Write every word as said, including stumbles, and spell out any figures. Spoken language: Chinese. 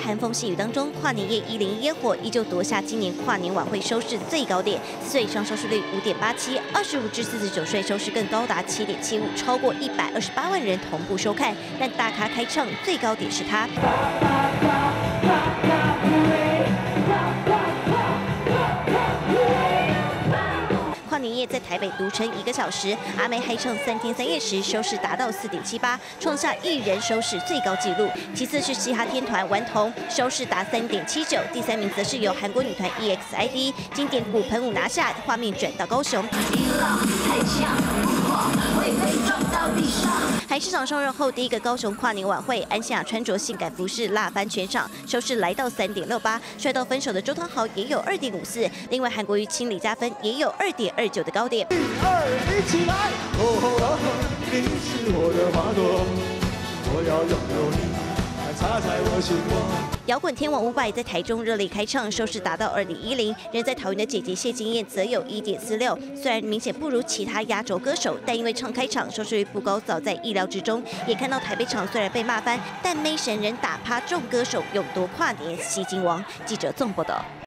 寒风细雨当中，跨年夜一零一烟火依旧夺下今年跨年晚会收视最高点，四岁以上收视率五点八七，二十五至四十九岁收视更高达七点七五，超过一百二十八万人同步收看。但大咖开唱最高点是他。 年夜在台北独撑一个小时，阿妹嗨唱三天三夜时收视达到 四点七八， 创下艺人收视最高纪录。其次是嘻哈天团顽童，收视达 三点七九， 第三名则是由韩国女团 E X I D， 经典骨盆舞拿下，画面转到高雄。 海市长上任后第一个高雄跨年晚会，安心亚穿着性感服饰辣翻全场，收视来到 三点六八， 帅到分手的周汤豪也有 二点五四， 另外韩国瑜亲李佳芬也有 二点二九 的高点。一二一起来！哦哦，你是我的花朵，我要拥有你。 摇滚天王伍佰在台中热烈开唱，收视达到 二点一零。人在桃园的姐姐谢金燕则有 一点四六。虽然明显不如其他压轴歌手，但因为唱开场收视率不高，早在意料之中。也看到台北场虽然被骂翻，但妹神人打趴众歌手勇夺跨年吸金王。记者纵报道。